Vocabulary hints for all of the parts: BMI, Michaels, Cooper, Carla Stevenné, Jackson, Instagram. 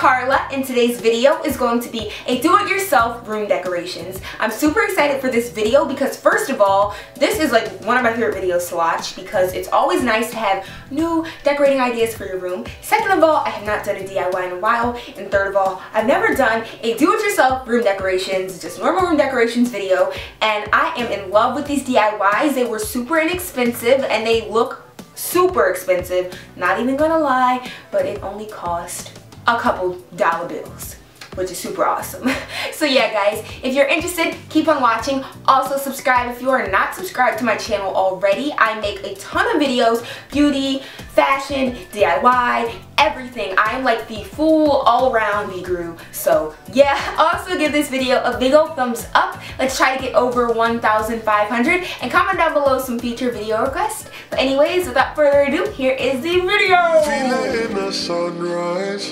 Carla, and today's video is going to be a do-it-yourself room decorations. I'm super excited for this video because first of all, this is like one of my favorite videos to watch because it's always nice to have new decorating ideas for your room. Second of all, I have not done a DIY in a while, and third of all, I've never done a do-it-yourself room decorations, just normal room decorations video, and I am in love with these DIYs. They were super inexpensive and they look super expensive, not even gonna lie, but it only cost a couple dollar bills, which is super awesome. So yeah guys, if you're interested, keep on watching. Also subscribe if you are not subscribed to my channel already. I make a ton of videos, beauty, fashion, DIY, everything. I am like the full all-around me guru. So yeah, also give this video a big old thumbs up. Let's try to get over 1,500 and comment down below some future video requests. But anyways, without further ado, here is the video. Feeling the sunrise,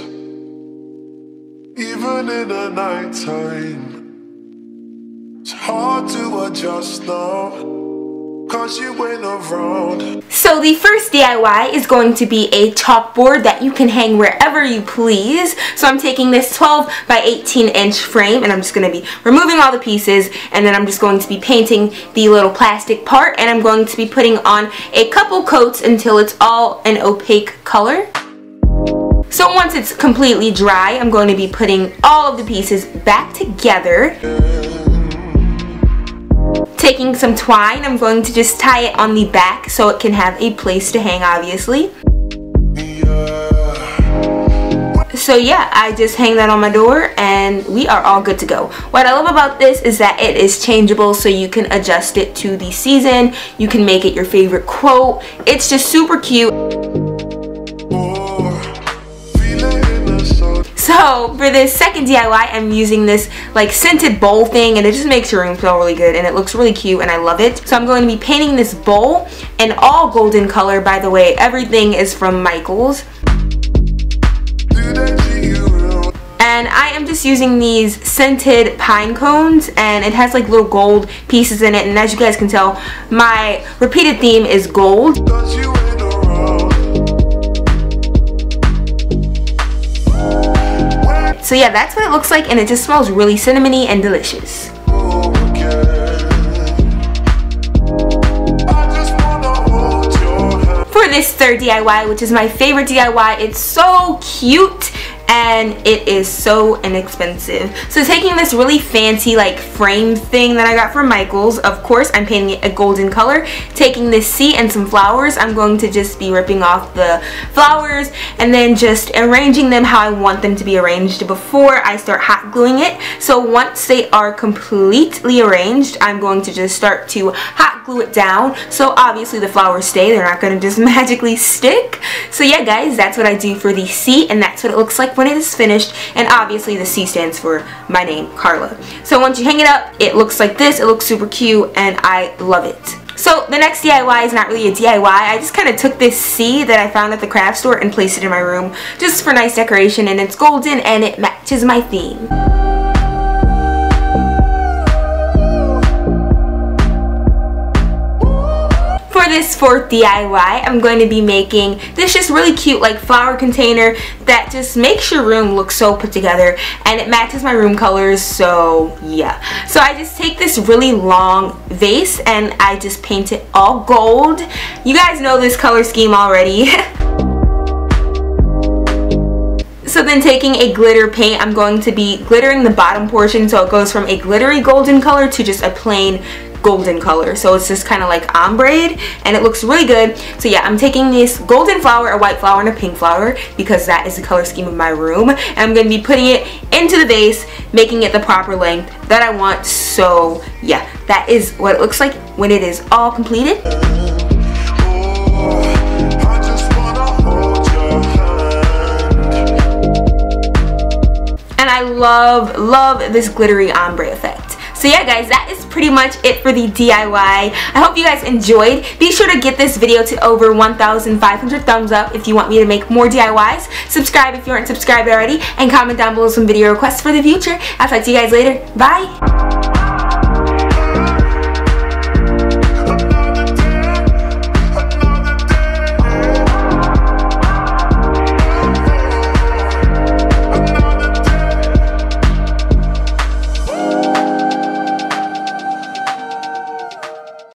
even in the nighttime, it's hard to adjust now. So the first DIY is going to be a chalkboard that you can hang wherever you please. So I'm taking this 12 by 18 inch frame and I'm just going to be removing all the pieces, and then I'm just going to be painting the little plastic part, and I'm going to be putting on a couple coats until it's all an opaque color. So once it's completely dry, I'm going to be putting all of the pieces back together. Taking some twine, I'm going to just tie it on the back so it can have a place to hang, obviously. So yeah, I just hang that on my door and we are all good to go. What I love about this is that it is changeable, so you can adjust it to the season. You can make it your favorite quote. It's just super cute. So for this second DIY, I'm using this like scented bowl thing, and it just makes your room feel really good and it looks really cute and I love it. So I'm going to be painting this bowl in all golden color. By the way, everything is from Michaels. And I am just using these scented pine cones, and it has like little gold pieces in it, and as you guys can tell, my repeated theme is gold. So yeah, that's what it looks like, and it just smells really cinnamony and delicious. For this third DIY, which is my favorite DIY, it's so cute and it is so inexpensive. So taking this really fancy like frame thing that I got from Michaels, of course I'm painting it a golden color. Taking this seat and some flowers, I'm going to just be ripping off the flowers and then just arranging them how I want them to be arranged before I start hot gluing it. So once they are completely arranged, I'm going to just start to hot glue it down. So obviously the flowers stay, they're not going to just magically stick. So yeah guys, that's what I do for the seat, and that's what it looks like when it is finished. And obviously the C stands for my name, Carla. So once you hang it up, it looks like this. It looks super cute and I love it. So the next DIY is not really a DIY. I just kind of took this C that I found at the craft store and placed it in my room just for nice decoration, and it's golden and it matches my theme. For this fourth DIY, I'm going to be making this just really cute like flower container that just makes your room look so put together, and it matches my room colors. So yeah, so I just take this really long vase and I just paint it all gold. You guys know this color scheme already. So then taking a glitter paint, I'm going to be glittering the bottom portion so it goes from a glittery golden color to just a plain golden color. So it's just kind of like ombre-ed and it looks really good. So yeah, I'm taking this golden flower, a white flower and a pink flower, because that is the color scheme of my room, and I'm going to be putting it into the vase, making it the proper length that I want. So yeah, that is what it looks like when it is all completed. And I love this glittery ombre effect. So yeah guys, that is pretty much it for the DIY. I hope you guys enjoyed. Be sure to get this video to over 1,500 thumbs up if you want me to make more DIYs. Subscribe if you aren't subscribed already, and comment down below some video requests for the future. I'll talk to you guys later. Bye!